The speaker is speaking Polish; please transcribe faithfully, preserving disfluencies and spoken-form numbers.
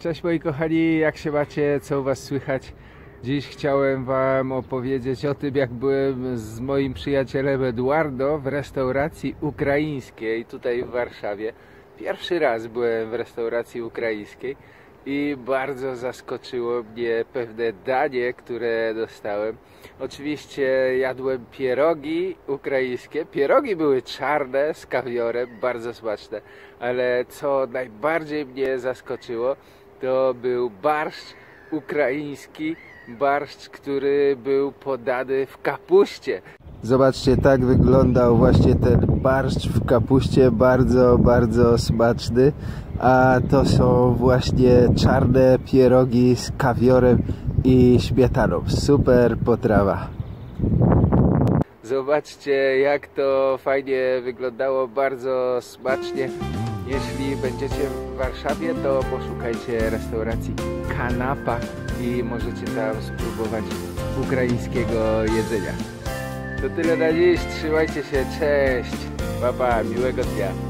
Cześć moi kochani, jak się macie, co u was słychać? Dziś chciałem wam opowiedzieć o tym, jak byłem z moim przyjacielem Eduardo w restauracji ukraińskiej tutaj w Warszawie. Pierwszy raz byłem w restauracji ukraińskiej i bardzo zaskoczyło mnie pewne danie, które dostałem. Oczywiście jadłem pierogi ukraińskie. Pierogi były czarne z kawiorem, bardzo smaczne, ale co najbardziej mnie zaskoczyło, to był barszcz ukraiński, barszcz, który był podany w kapuście. Zobaczcie, tak wyglądał właśnie ten barszcz w kapuście, bardzo, bardzo smaczny. A to są właśnie czarne pierogi z kawiorem i śmietaną. Super potrawa. Zobaczcie, jak to fajnie wyglądało, bardzo smacznie. Jeśli będziecie w Warszawie, to poszukajcie restauracji Kanapa i możecie tam spróbować ukraińskiego jedzenia. To tyle na dziś, trzymajcie się, cześć, pa pa, miłego dnia.